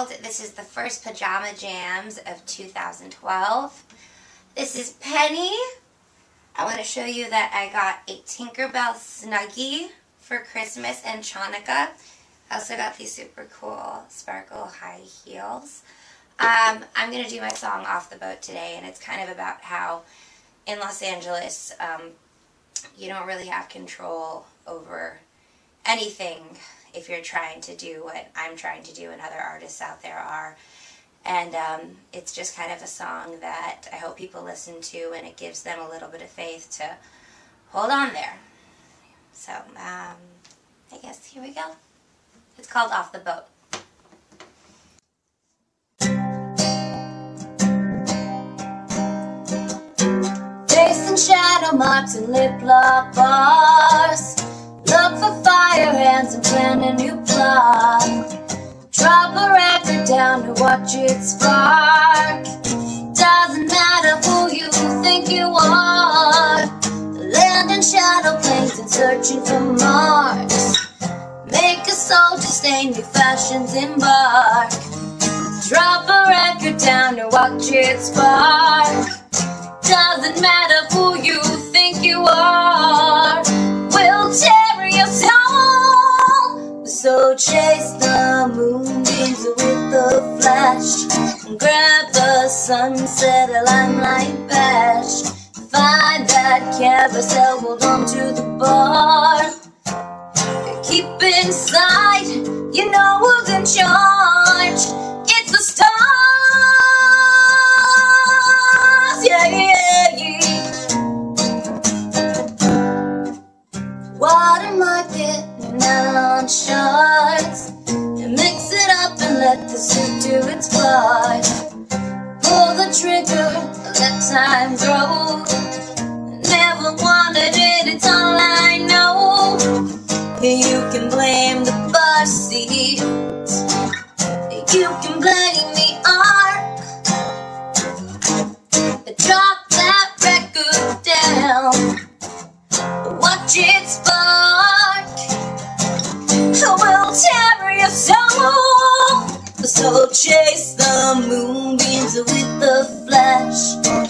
Gold. This is the first Pajama Jams of 2012. This is Penny. I want to show you that I got a Tinkerbell Snuggie for Christmas and Chanukah. I also got these super cool sparkle high heels. I'm going to do my song Off the Boat today, and it's kind of about how in Los Angeles you don't really have control over anything if you're trying to do what I'm trying to do and other artists out there are. And it's just kind of a song that I hope people listen to, and it gives them a little bit of faith to hold on there. So, I guess here we go. It's called Off the Boat. Chasing shadow marks and lip lock bars. Look for fire ants and plan a new plot. Drop a record down to watch it spark. Doesn't matter who you think you are. The land and shadow planes and searching for Mars. Make a soldier stain new fashions embark. Drop a record down to watch it spark. Doesn't matter who you think you are. We'll tear your soul. So chase the moonbeams with the flash, and grab the sunset, a limelight bash. Find that carousel, hold on to the bar. Keep inside, you know who's in charge. It's the stars, yeah, yeah, yeah. Water market, neon shards. Mix it up and let the suit do its part. Pull the trigger, let time grow. Never wanted it, it's all I know. You can blame the bar seat. You can blame the art. But drop that record down. Watch it spark. We'll tear your soul. So chase the moonbeams with the flash.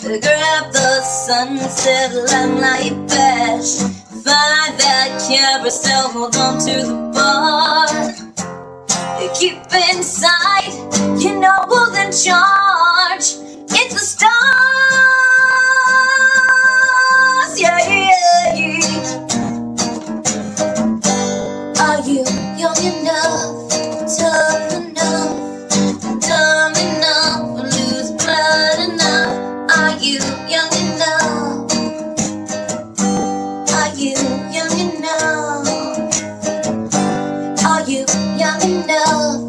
Grab the sunset, limelight bash. Find that carousel, hold on to the bar. Keep inside, you know who's in charge. It's the stars, yeah, yeah, yeah. Are you young enough, tough enough, dumb enough, lose blood enough? Are you young enough? Are you young enough? Are you young enough,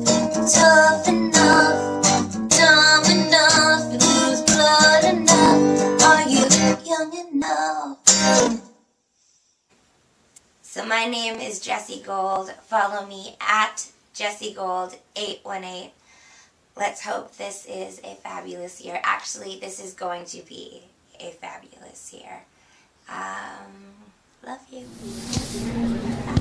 tough enough, dumb enough, lose blood enough? Are you young enough? So my name is Jessie Gold. Follow me at Jessie Gold 818. Let's hope this is a fabulous year. Actually, this is going to be a fabulous year. Love you.